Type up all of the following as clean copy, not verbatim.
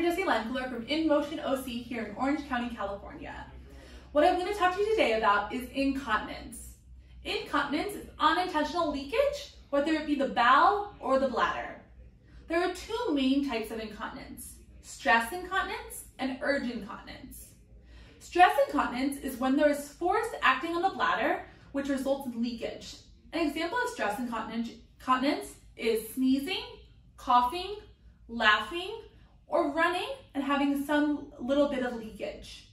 Dr. Jesse Langler from In Motion OC here in Orange County, California. What I'm going to talk to you today about is incontinence. Incontinence is unintentional leakage, whether it be the bowel or the bladder. There are two main types of incontinence: stress incontinence and urge incontinence. Stress incontinence is when there is force acting on the bladder, which results in leakage. An example of stress incontinence is sneezing, coughing, laughing, or running and having some little bit of leakage.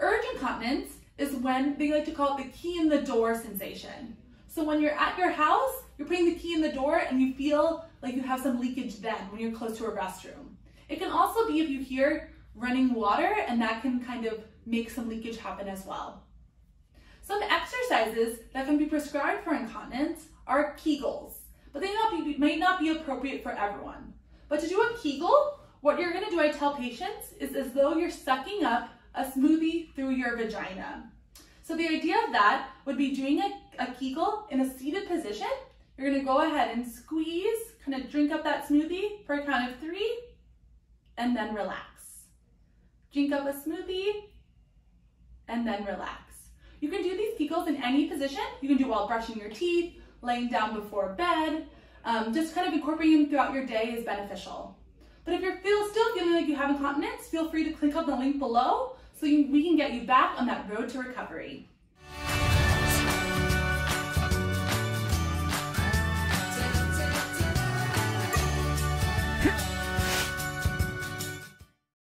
Urge incontinence is when they like to call it the key in the door sensation. So when you're at your house, you're putting the key in the door and you feel like you have some leakage then when you're close to a restroom. It can also be if you hear running water, and that can kind of make some leakage happen as well. Some exercises that can be prescribed for incontinence are Kegels, but they might not be appropriate for everyone. But to do a Kegel, what you're gonna do, I tell patients, is as though you're sucking up a smoothie through your vagina. So the idea of that would be doing a Kegel in a seated position. You're gonna go ahead and squeeze, kind of drink up that smoothie for a count of 3, and then relax. Drink up a smoothie, and then relax. You can do these Kegels in any position. You can do while brushing your teeth, laying down before bed. Just kind of incorporating them throughout your day is beneficial. But if you're still feeling like you have incontinence, feel free to click on the link below so we can get you back on that road to recovery.